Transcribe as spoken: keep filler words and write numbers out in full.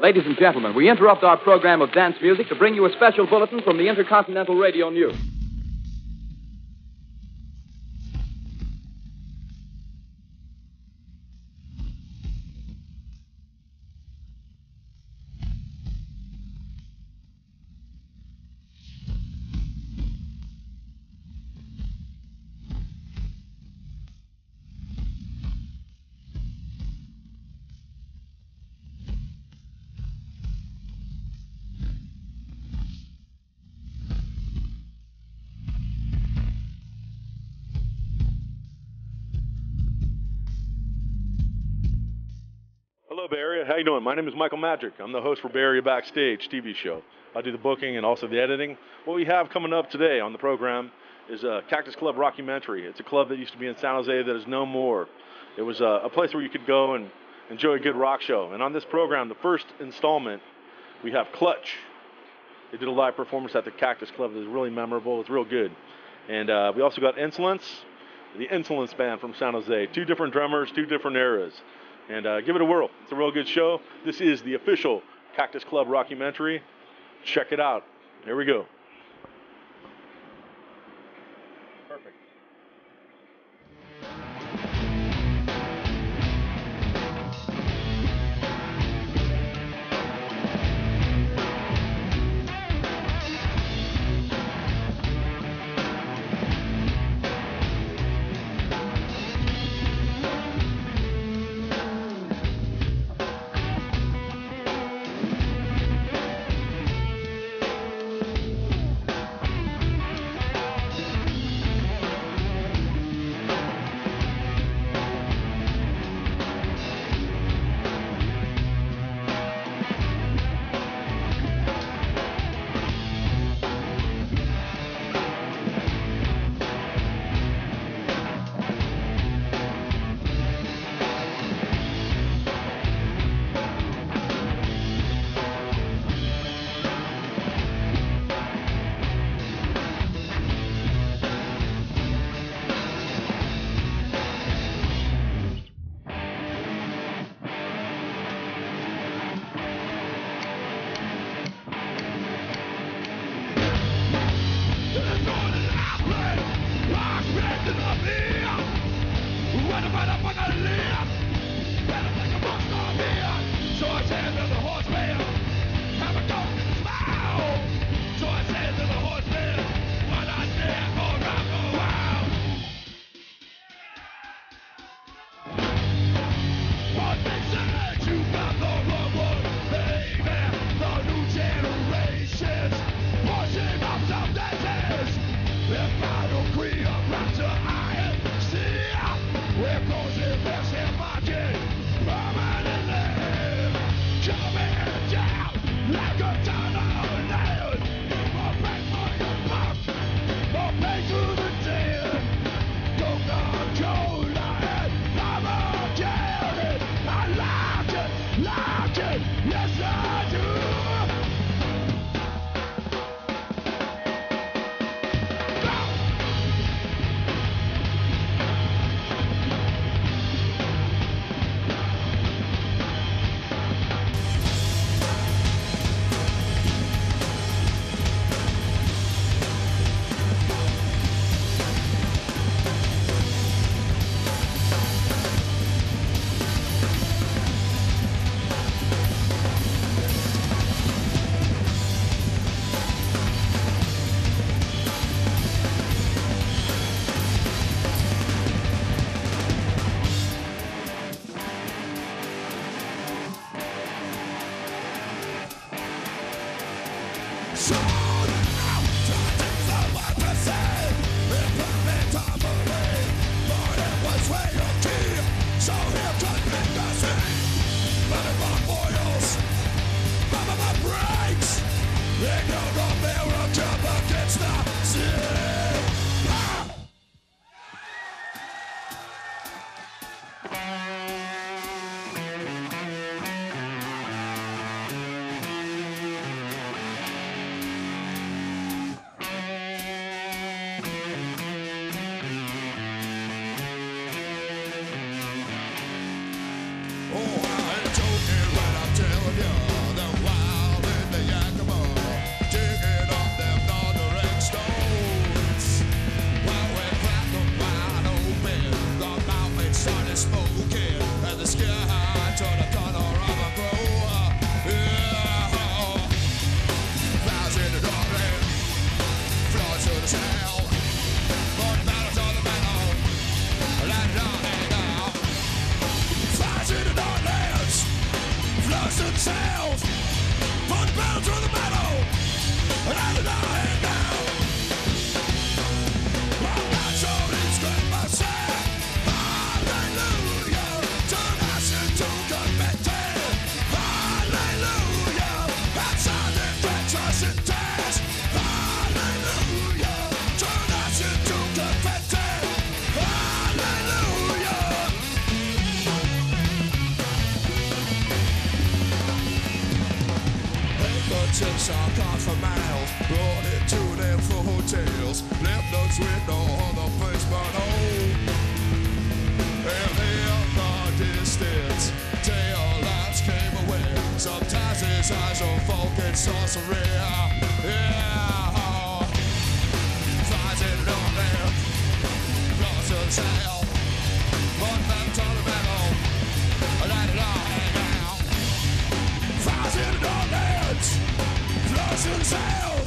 Ladies and gentlemen, we interrupt our program of dance music to bring you a special bulletin from the Intercontinental Radio News. Hello, Bay Area. How you doing? My name is Michael Magic. I'm the host for Bay Area Backstage T V show. I do the booking and also the editing. What we have coming up today on the program is a Cactus Club Rockumentary. It's a club that used to be in San Jose that is no more. It was a, a place where you could go and enjoy a good rock show. And on this program, the first installment, we have Clutch. They did a live performance at the Cactus Club that is really memorable. It's real good. And uh, we also got Insolence, the Insolence band from San Jose. Two different drummers, two different eras. And uh, give it a whirl. It's a real good show. This is the official Cactus Club Rockumentary. Check it out. Here we go. Perfect. If I don't agree, I'm right to I am. See, we're closing this. Sales!